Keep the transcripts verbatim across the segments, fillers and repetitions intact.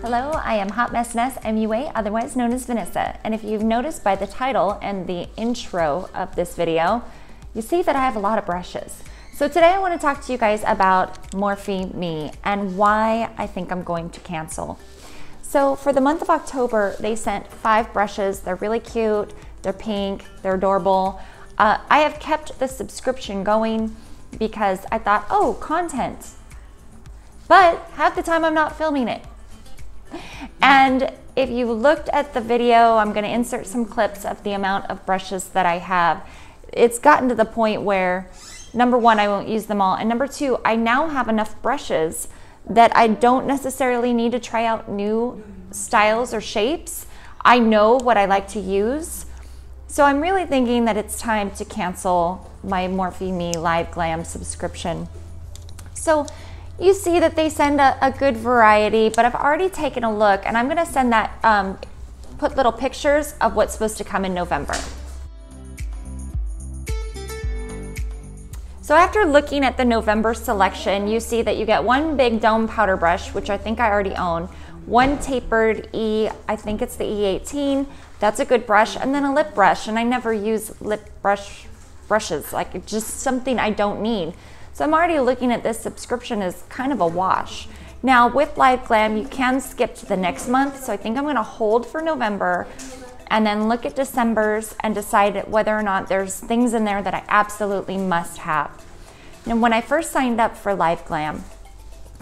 Hello, I am Hot Mess Ness, M U A, otherwise known as Vanessa. And if you've noticed by the title and the intro of this video, you see that I have a lot of brushes. So today I want to talk to you guys about Morphe Me and why I think I'm going to cancel. So for the month of October, they sent five brushes. They're really cute, they're pink, they're adorable. Uh, I have kept the subscription going because I thought, oh, content. But half the time I'm not filming it. And if you looked at the video, I'm going to insert some clips of the amount of brushes that I have. It's gotten to the point where, number one, I won't use them all. And number two, I now have enough brushes that I don't necessarily need to try out new styles or shapes. I know what I like to use. So I'm really thinking that it's time to cancel my Morphe Me Live Glam subscription. So you see that they send a, a good variety, but I've already taken a look and I'm gonna send that, um, put little pictures of what's supposed to come in November. So after looking at the November selection, you see that you get one big dome powder brush, which I think I already own, one tapered E, I think it's the E eighteen, that's a good brush, and then a lip brush, and I never use lip brush brushes, like it's just something I don't need. So I'm already looking at this subscription as kind of a wash. Now with Live Glam, you can skip to the next month. So I think I'm gonna hold for November and then look at December's and decide whether or not there's things in there that I absolutely must have. And when I first signed up for Live Glam,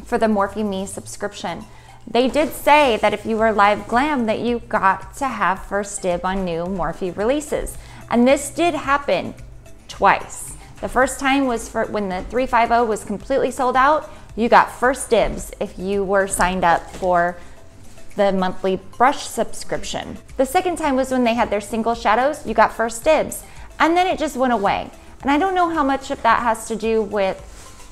for the Morphe Me subscription, they did say that if you were Live Glam that you got to have first dib on new Morphe releases. And this did happen twice. The first time was for when the three fifty was completely sold out, you got first dibs if you were signed up for the monthly brush subscription. The second time was when they had their single shadows, you got first dibs, and then it just went away. And I don't know how much of that has to do with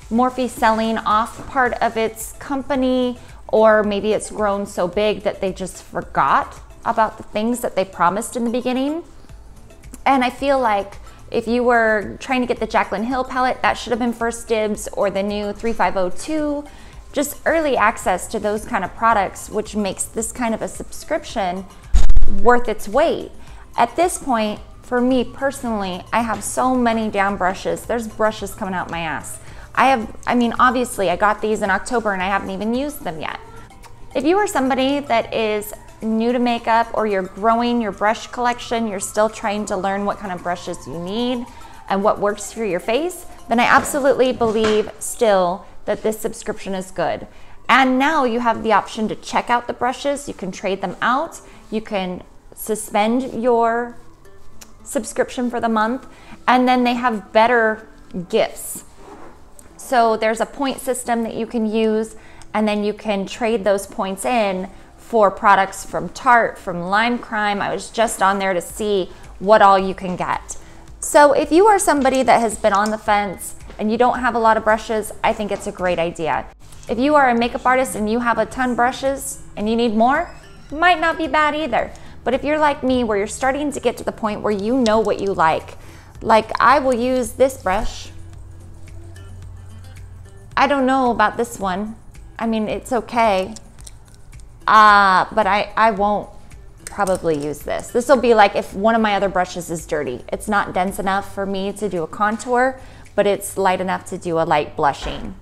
Morphe selling off part of its company, or maybe it's grown so big that they just forgot about the things that they promised in the beginning. And I feel like if you were trying to get the Jaclyn Hill palette, that should have been first dibs, or the new three five oh two, just early access to those kind of products, which makes this kind of a subscription worth its weight. At this point, for me personally, I have so many down brushes. There's brushes coming out my ass. I have, I mean, obviously I got these in October and I haven't even used them yet. If you are somebody that is new to makeup, or you're growing your brush collection, you're still trying to learn what kind of brushes you need and what works for your face, then I absolutely believe still that this subscription is good. And now you have the option to check out the brushes, you can trade them out, you can suspend your subscription for the month, and then they have better gifts. So there's a point system that you can use, and then you can trade those points in for products from Tarte, from Lime Crime. I was just on there to see what all you can get. So if you are somebody that has been on the fence and you don't have a lot of brushes, I think it's a great idea. If you are a makeup artist and you have a ton of brushes and you need more, might not be bad either. But if you're like me, where you're starting to get to the point where you know what you like, like I will use this brush. I don't know about this one. I mean, it's okay. Uh, but I, I won't probably use this. This will be like if one of my other brushes is dirty. It's not dense enough for me to do a contour, but it's light enough to do a light blushing.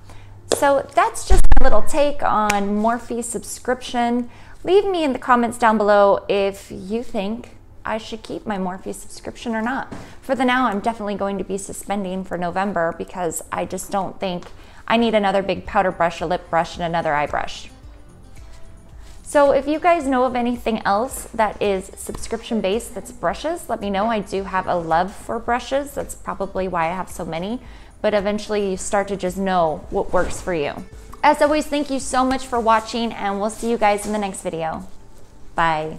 So that's just a little take on Morphe subscription. Leave me in the comments down below if you think I should keep my Morphe subscription or not. For the now, I'm definitely going to be suspending for November because I just don't think I need another big powder brush, a lip brush, and another eye brush. So if you guys know of anything else that is subscription-based, that's brushes, let me know. I do have a love for brushes. That's probably why I have so many, but eventually you start to just know what works for you. As always, thank you so much for watching, and we'll see you guys in the next video. Bye.